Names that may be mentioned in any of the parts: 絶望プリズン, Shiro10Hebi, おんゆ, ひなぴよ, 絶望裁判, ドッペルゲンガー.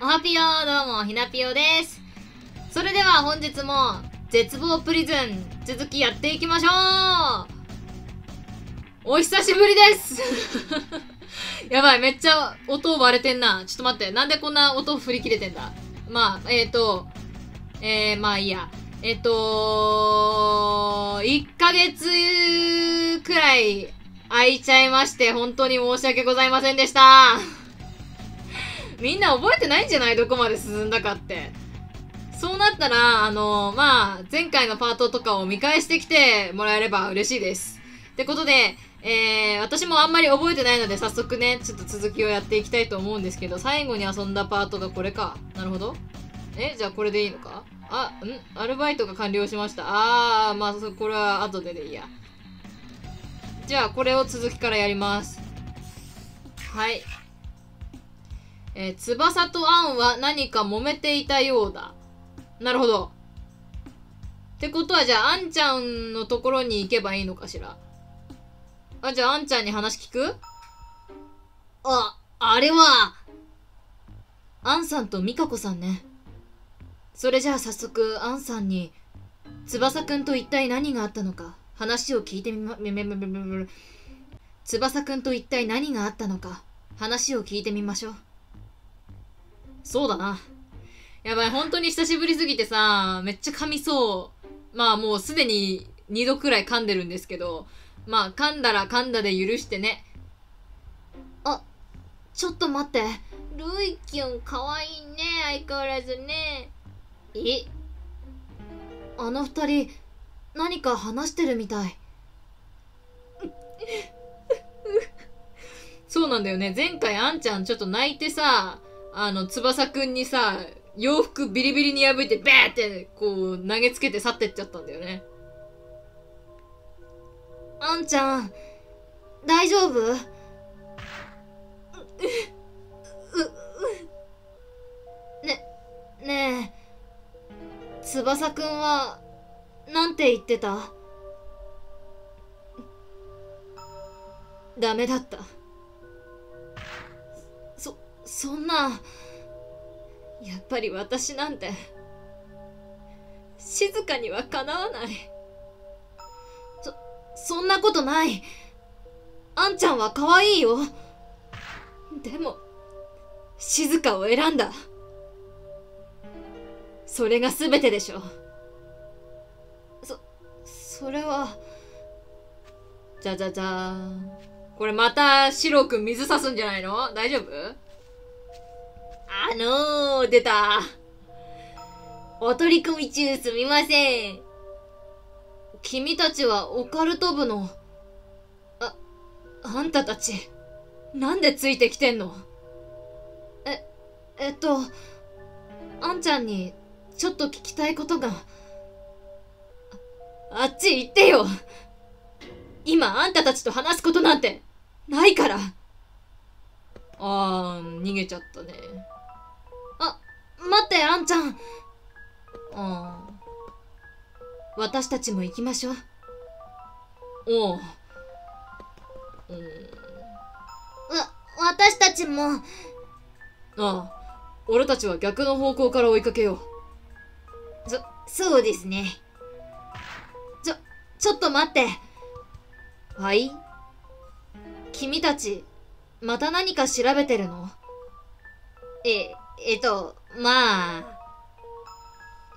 おはぴよー、どうも、ひなぴよです。それでは本日も、絶望プリズン、続きやっていきましょう。お久しぶりですやばい、めっちゃ音割れてんな。ちょっと待って、なんでこんな音振り切れてんだ。まあ、まあいいや。1ヶ月くらい空いちゃいまして、本当に申し訳ございませんでした。みんな覚えてないんじゃない？どこまで進んだかって。そうなったら、まあ、前回のパートとかを見返してきてもらえれば嬉しいです。ってことで、私もあんまり覚えてないので、早速ね、ちょっと続きをやっていきたいと思うんですけど、最後に遊んだパートがこれか。なるほど。じゃあこれでいいのか？あ、アルバイトが完了しました。あー、まあ、これは後ででいいや。じゃあ、これを続きからやります。はい。翼とアンは何か揉めていたようだ。なるほど。ってことは、じゃあ、アンちゃんのところに行けばいいのかしら。あ、じゃあ、アンちゃんに話聞く？あれは、アンさんとミカコさんね。それじゃあ、早速、アンさんに、翼くんと一体何があったのか、話を聞いてみま、翼くんと一体何があったのか、話を聞いてみましょう。そうだな。やばい、本当に久しぶりすぎてさ、めっちゃ噛みそう。まあもうすでに2度くらい噛んでるんですけど、まあ噛んだら噛んだで許してね。あ、ちょっと待って。ルイキュンかわいいね、相変わらずね。え？あの二人、何か話してるみたい。そうなんだよね。前回あんちゃんちょっと泣いてさ、翼くんにさ、洋服ビリビリに破いて、ベーって、こう、投げつけて去ってっちゃったんだよね。あんちゃん、大丈夫？ねえ、翼くんは、なんて言ってた？ダメだった。そんな、やっぱり私なんて、静かにはかなわない。そんなことない。あんちゃんは可愛いよ。でも、静かを選んだ。それが全てでしょ。それは、じゃじゃじゃーん。これまた、シロくん水差すんじゃないの？大丈夫？出た。お取り込み中すみません。君たちはオカルト部の、あんたたち、なんでついてきてんの？あんちゃんに、ちょっと聞きたいことが、あっち行ってよ。今、あんたたちと話すことなんて、ないから。逃げちゃったね。待って、あんちゃん。私たちも行きましょう。私たちも。俺たちは逆の方向から追いかけよう。そうですね。ちょっと待って。はい？君たち、また何か調べてるの？まあ、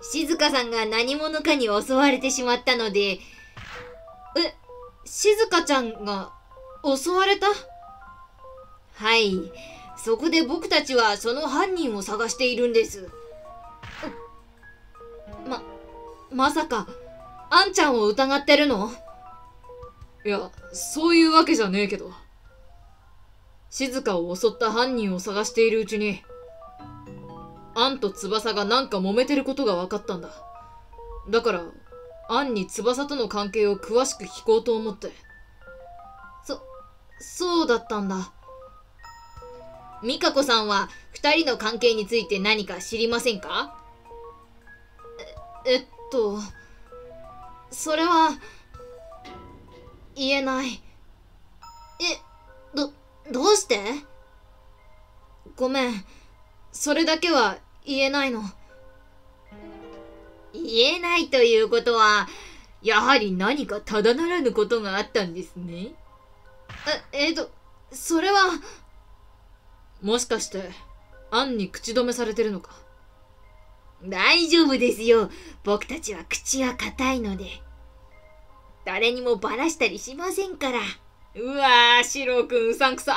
静香さんが何者かに襲われてしまったので、静香ちゃんが襲われた？はい。そこで僕たちはその犯人を探しているんです。まさか、あんちゃんを疑ってるの？いや、そういうわけじゃねえけど。静香を襲った犯人を探しているうちに、アンと翼がなんか揉めてることが分かったんだ。だから、アンに翼との関係を詳しく聞こうと思って。そうだったんだ。美香子さんは二人の関係について何か知りませんか？それは、言えない。どうして？ごめん。それだけは言えないの。言えないということは、やはり何かただならぬことがあったんですね。それは、もしかして、アンに口止めされてるのか？大丈夫ですよ。僕たちは口は硬いので。誰にもバラしたりしませんから。うわぁ、シローくんうさんくさ。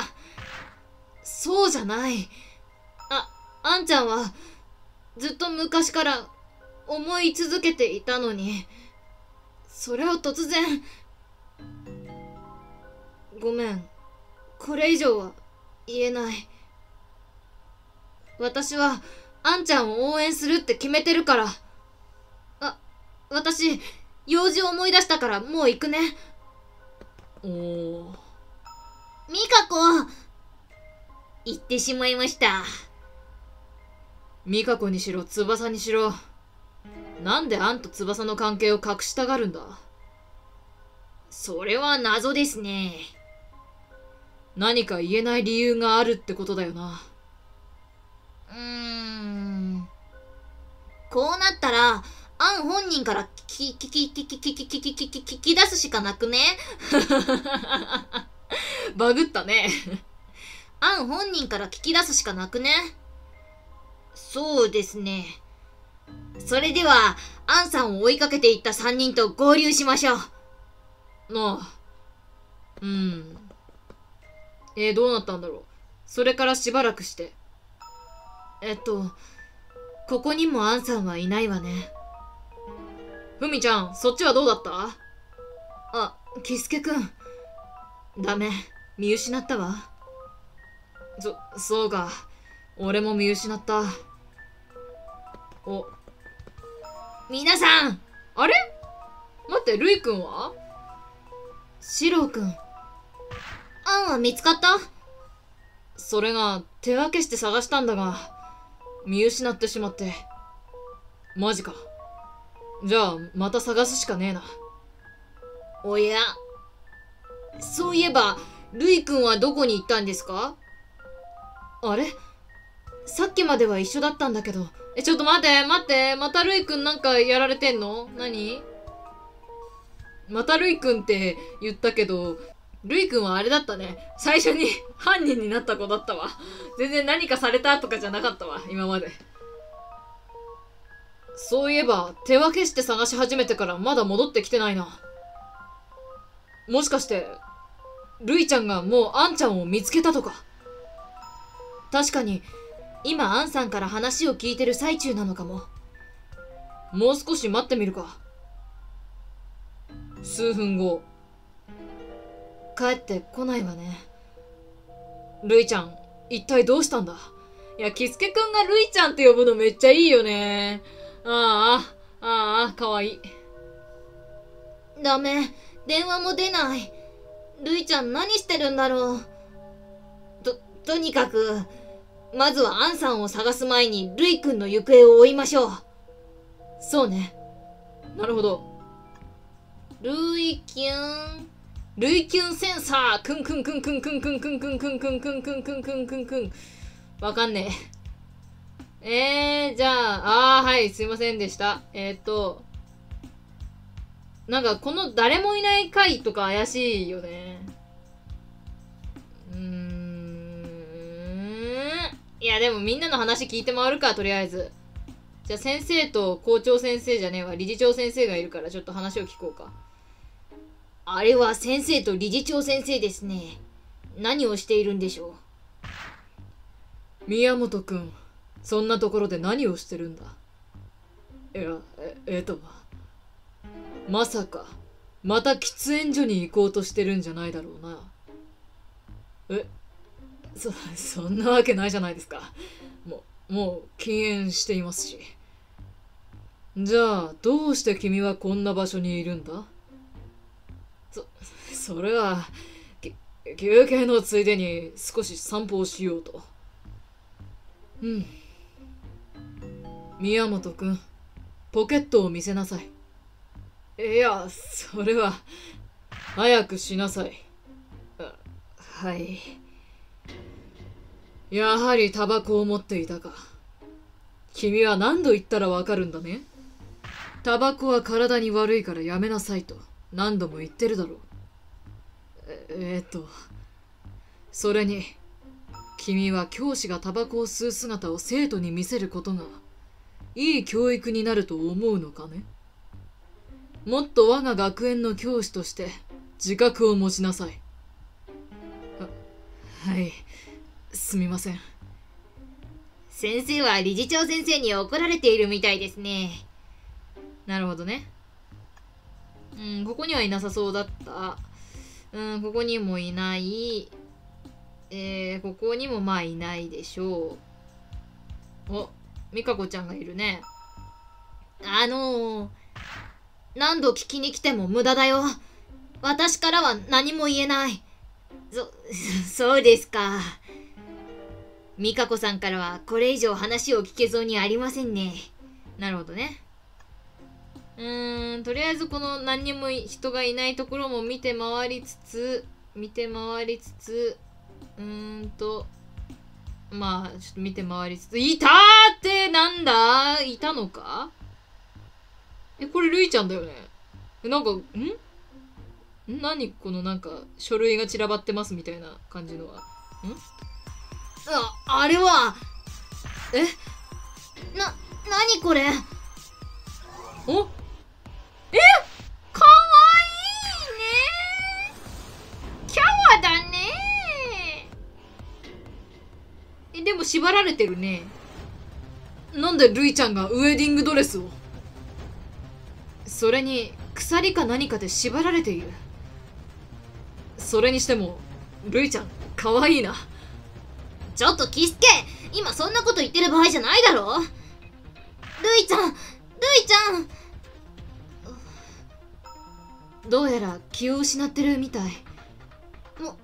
そうじゃない。アンちゃんは、ずっと昔から思い続けていたのに、それを突然。ごめん。これ以上は言えない。私は、アンちゃんを応援するって決めてるから。私、用事を思い出したからもう行くね。おー。ミカコ、行ってしまいました。ミカコにしろ、翼にしろ。なんでアンと翼の関係を隠したがるんだ？それは謎ですね。何か言えない理由があるってことだよな。こうなったら、アン本人から聞き出すしかなくね。バグったね。アン本人から聞き出すしかなくね。そうですね。それでは、アンさんを追いかけていった3人と合流しましょう。うん。どうなったんだろう。それからしばらくして。ここにもアンさんはいないわね。ふみちゃん、そっちはどうだった？キスケくん。ダメ、見失ったわ。そうか。俺も見失った。皆さん！あれ？待って、ルイくんは？シローくん。アンは見つかった？それが、手分けして探したんだが、見失ってしまって。マジか。じゃあ、また探すしかねえな。おや。そういえば、ルイくんはどこに行ったんですか？あれ？さっきまでは一緒だったんだけど。ちょっと待って、待って。またルイくんなんかやられてんの？何？またルイくんって言ったけど、ルイくんはあれだったね。最初に犯人になった子だったわ。全然何かされたとかじゃなかったわ、今まで。そういえば、手分けして探し始めてからまだ戻ってきてないな。もしかして、ルイちゃんがもうアンちゃんを見つけたとか。確かに、今アンさんから話を聞いてる最中なのかも。もう少し待ってみるか。数分後。帰ってこないわね。ルイちゃん、一体どうしたんだ？いや、キスケくんがルイちゃんって呼ぶのめっちゃいいよね。かわいい。ダメ。電話も出ない。ルイちゃん何してるんだろう。とにかく、まずはアンさんを探す前にルイくんの行方を追いましょう。そうね。なるほど。ルイキュンセンサーくんくんくんくんくんくんくんくんくんくんくんくんくんくんくんくん。わかんねえ。じゃあ、はい、すいませんでした。なんかこの誰もいない回とか怪しいよね。いや、でもみんなの話聞いて回るか、とりあえず。じゃあ先生と校長先生じゃねえわ。理事長先生がいるからちょっと話を聞こうか。あれは先生と理事長先生ですね。何をしているんでしょう。宮本くん、そんなところで何をしてるんだ。いや、まさか、また喫煙所に行こうとしてるんじゃないだろうな。そんなわけないじゃないですか。もう禁煙していますし。じゃあ、どうして君はこんな場所にいるんだ。それは、休憩のついでに少し散歩をしようと。うん。宮本くん、ポケットを見せなさい。いや、それは、早くしなさい。はい。やはりタバコを持っていたか。君は何度言ったらわかるんだね。タバコは体に悪いからやめなさいと何度も言ってるだろう。それに君は教師がタバコを吸う姿を生徒に見せることがいい教育になると思うのかね。もっと我が学園の教師として自覚を持ちなさい。はい、すみません。先生は理事長先生に怒られているみたいですね。なるほどね。うん、ここにはいなさそうだった。うん、ここにもいない。ここにもまあいないでしょう。お、美香子ちゃんがいるね。何度聞きに来ても無駄だよ。私からは何も言えない。そうですか。美香子さんからはこれ以上話を聞けそうにありませんね。なるほどね。とりあえずこの何にも人がいないところも見て回りつつ、まあ、ちょっと見て回りつつ、いたーってなんだ？いたのか？これ、るいちゃんだよね。なんか、何このなんか、書類が散らばってますみたいな感じのは。あれは何これ？お？かわいいね。キャワだね。でも縛られてるね。なんでルイちゃんがウエディングドレスを？それに鎖か何かで縛られている。それにしてもルイちゃんかわいいな。ちょっとキスケ、今そんなこと言ってる場合じゃないだろ。ルイちゃん、どうやら気を失ってるみたい。も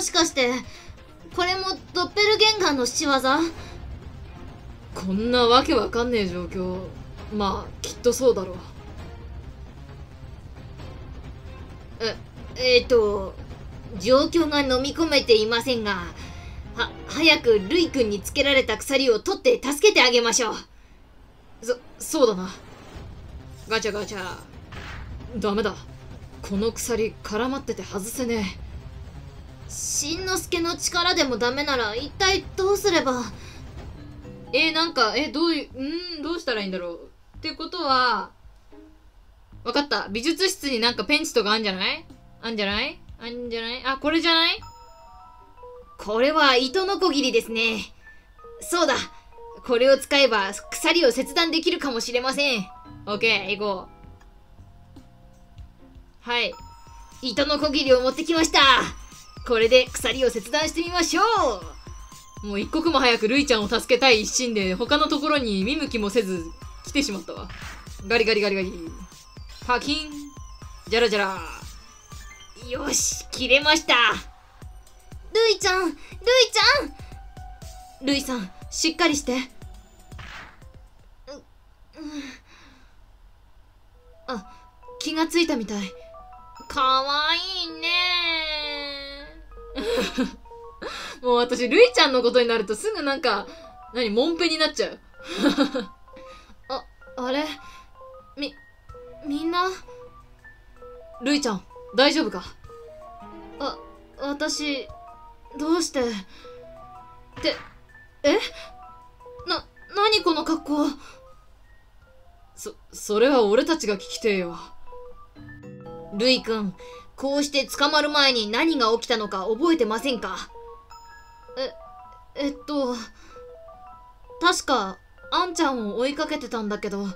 しかしてこれもドッペルゲンガーの仕業？こんなわけわかんねえ状況、まあきっとそうだろう。状況が飲み込めていませんが、早くルイ君につけられた鎖を取って助けてあげましょう。そうだな。ガチャガチャ。ダメだ。この鎖絡まってて外せねえ。しんのすけの力でもダメなら一体どうすれば。どうしたらいいんだろう。ってことは、わかった。美術室になんかペンチとかあんじゃない？あ、これじゃない？これは糸のこぎりですね。そうだ。これを使えば鎖を切断できるかもしれません。オッケー、行こう。はい。糸のこぎりを持ってきました。これで鎖を切断してみましょう。もう一刻も早くルイちゃんを助けたい一心で他のところに見向きもせず来てしまったわ。ガリガリガリガリ。パキン。じゃらじゃら。よし、切れました。ルイさん、しっかりして。あ、気がついたみたい。かわいいねー。もう私、ルイちゃんのことになるとすぐなんか、モンペになっちゃう。あれみんなルイちゃん、大丈夫か？私、どうして。何この格好。それは俺たちが聞きてえよ。ルイ君、こうして捕まる前に何が起きたのか覚えてませんか？確か、アンちゃんを追いかけてたんだけど、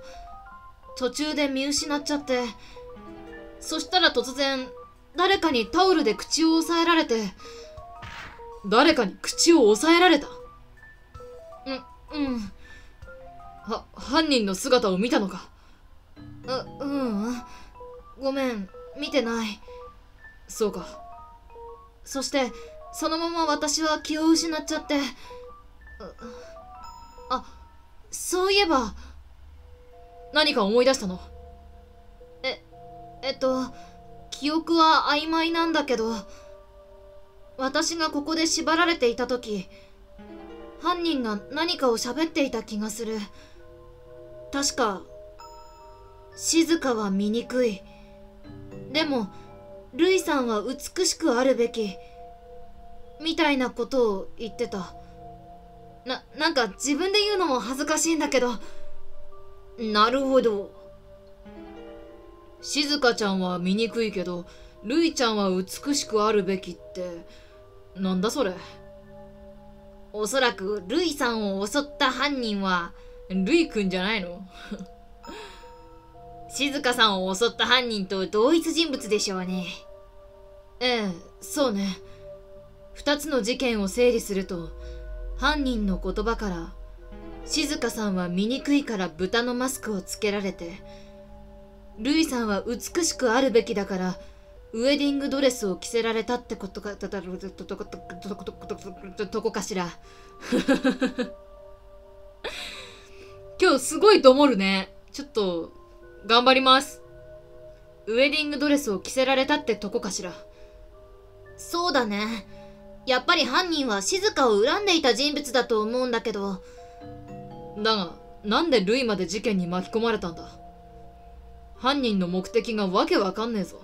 途中で見失っちゃって、そしたら突然、誰かにタオルで口を押さえられて、誰かに口を押さえられた。犯人の姿を見たのか？ごめん、見てない。そうか。そして、そのまま私は気を失っちゃって。そういえば、何か思い出したの？記憶は曖昧なんだけど、私がここで縛られていたとき、犯人が何かを喋っていた気がする。確か、静香は醜い。でも、ルイさんは美しくあるべき。みたいなことを言ってた。なんか自分で言うのも恥ずかしいんだけど。なるほど。静香ちゃんは醜いけど、ルイちゃんは美しくあるべきって、なんだそれ。おそらくルイさんを襲った犯人は、ルイくんじゃないの？静香さんを襲った犯人と同一人物でしょうね。ええ、そうね。二つの事件を整理すると、犯人の言葉から、静香さんは醜いから豚のマスクをつけられて、ルイさんは美しくあるべきだから、ウェディングドレスを着せられたってことか、どこかしら。今日すごいと思うね。ちょっと、頑張ります。ウェディングドレスを着せられたってとこかしら。そうだね。やっぱり犯人は静香を恨んでいた人物だと思うんだけど。だが、なんでルイまで事件に巻き込まれたんだ？犯人の目的がわけわかんねえぞ。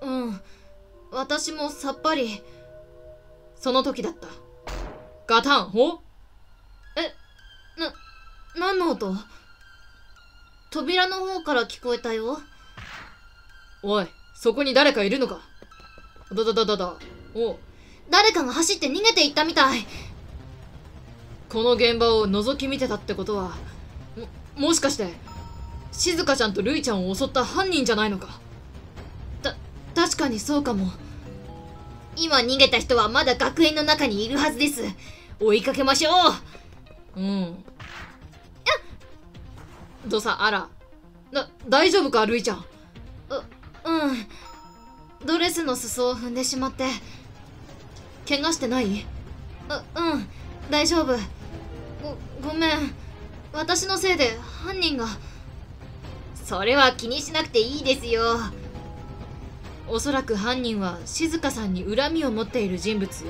うん。私もさっぱり。その時だった。ガタン、ほ？え、何の音？扉の方から聞こえたよ。おい、そこに誰かいるのか？だ。お、誰かが走って逃げていったみたい。この現場を覗き見てたってことは、もしかして、静香ちゃんとルイちゃんを襲った犯人じゃないのか？確かにそうかも。今逃げた人はまだ学園の中にいるはずです。追いかけましょう。うん。どさ、あら。大丈夫か、ルイちゃん。うん。ドレスの裾を踏んでしまって。怪我してない？うん。大丈夫。ごめん。私のせいで犯人が。それは気にしなくていいですよ。おそらく犯人は静香さんに恨みを持っている人物よ。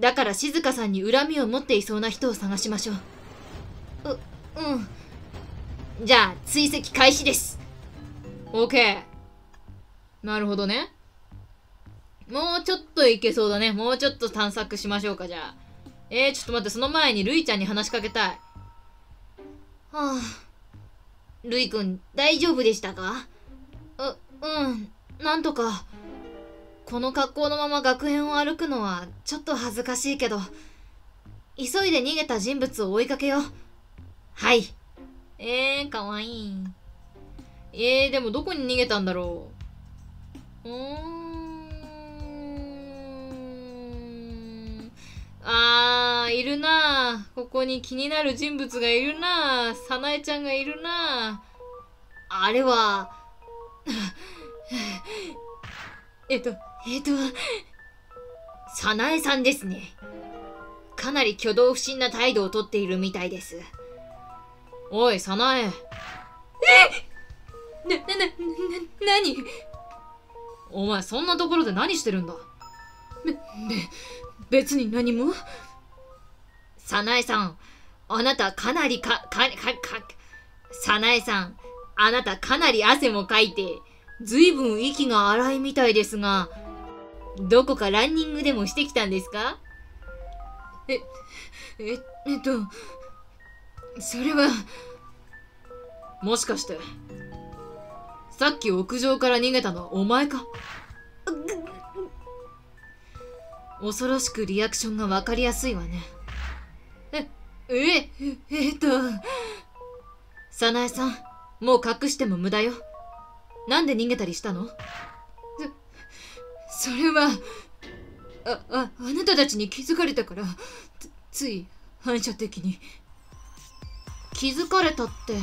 だから静香さんに恨みを持っていそうな人を探しましょう。うん。じゃあ、追跡開始です。OK。なるほどね。もうちょっといけそうだね。もうちょっと探索しましょうか、じゃあ。ちょっと待って、その前にルイちゃんに話しかけたい。はぁ。ルイくん、大丈夫でしたか？うん。なんとか。この格好のまま学園を歩くのは、ちょっと恥ずかしいけど、急いで逃げた人物を追いかけよう。はい。かわいい。でもどこに逃げたんだろう。いるなぁ。ここに気になる人物がいるなぁ。さなえちゃんがいるなぁ。あれは、さなえさんですね。かなり挙動不審な態度をとっているみたいです。おい、さなえ。なに？お前、そんなところで何してるんだ？別に何も。さなえさん、あなたかなりさなえさん、あなたかなり汗もかいて、ずいぶん息が荒いみたいですが、どこかランニングでもしてきたんですか？それは、もしかして、さっき屋上から逃げたのはお前か？恐ろしくリアクションがわかりやすいわね。さなえさん、もう隠しても無駄よ。なんで逃げたりしたの？それは、あなたたちに気づかれたから、つい反射的に。気づかれたって、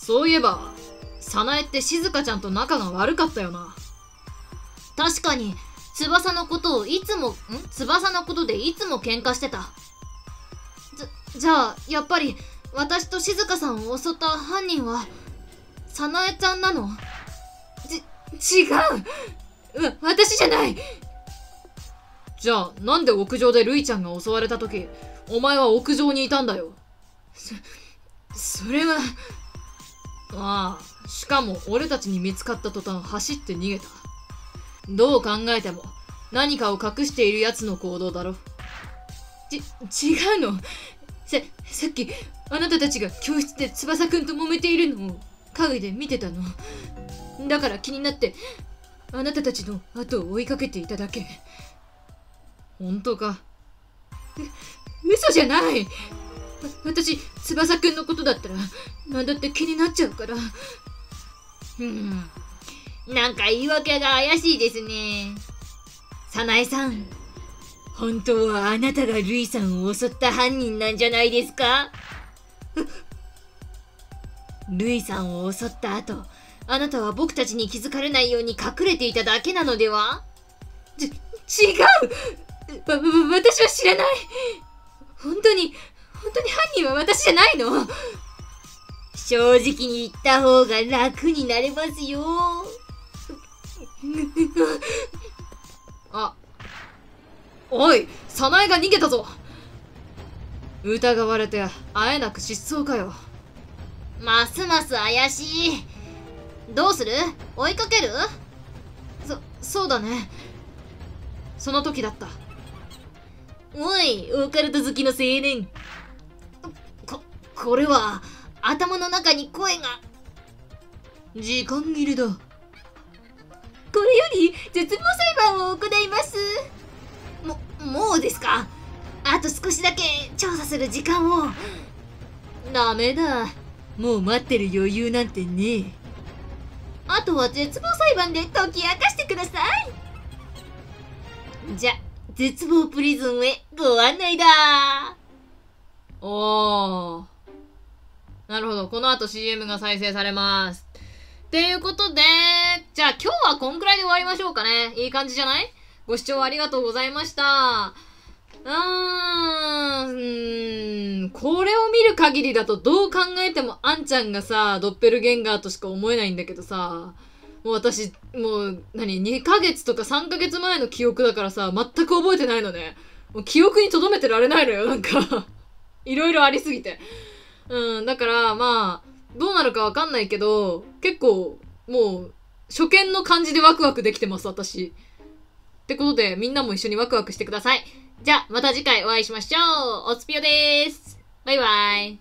そういえば、さなえって静香ちゃんと仲が悪かったよな。確かに、翼のことでいつも喧嘩してた。じゃあ、やっぱり、私と静香さんを襲った犯人は、さなえちゃんなの？違う！私じゃない！じゃあ、なんで屋上でルイちゃんが襲われたとき、お前は屋上にいたんだよ。それは。ああ、しかも俺たちに見つかった途端走って逃げた。どう考えても、何かを隠している奴の行動だろ。違うの。さっき、あなたたちが教室で翼くんと揉めているのを影で見てたの。だから気になって、あなたたちの後を追いかけていただけ。本当か。嘘じゃない。私、翼くんのことだったら、なんだって気になっちゃうから。なんか言い訳が怪しいですね。早苗さん、本当はあなたがルイさんを襲った犯人なんじゃないですか？ルイさんを襲った後、あなたは僕たちに気づかれないように隠れていただけなのでは？違う！私は知らない。本当に犯人は私じゃないの。正直に言った方が楽になれますよ。あ、おい、早苗が逃げたぞ。疑われてあえなく失踪かよ。ますます怪しい。どうする？追いかける？そうだね。その時だった。おい、オカルト好きの青年。これは、頭の中に声が。時間切れだ。これより、絶望裁判を行います。もうですか？あと少しだけ調査する時間を。ダメだ。もう待ってる余裕なんてねえ。あとは絶望裁判で解き明かしてください。じゃ、絶望プリズンへご案内だ。おー。なるほど。この後 CM が再生されます。っていうことで、じゃあ今日はこんくらいで終わりましょうかね。いい感じじゃない？ご視聴ありがとうございました。これを見る限りだとどう考えてもあんちゃんがさ、ドッペルゲンガーとしか思えないんだけどさ、もう私、2ヶ月とか3ヶ月前の記憶だからさ、全く覚えてないのね。もう記憶に留めてられないのよ、なんか。いろいろありすぎて。だから、まあ、どうなるかわかんないけど、結構、もう、初見の感じでワクワクできてます、私。ってことで、みんなも一緒にワクワクしてください。じゃあ、また次回お会いしましょう。おつぴよでーす。バイバーイ。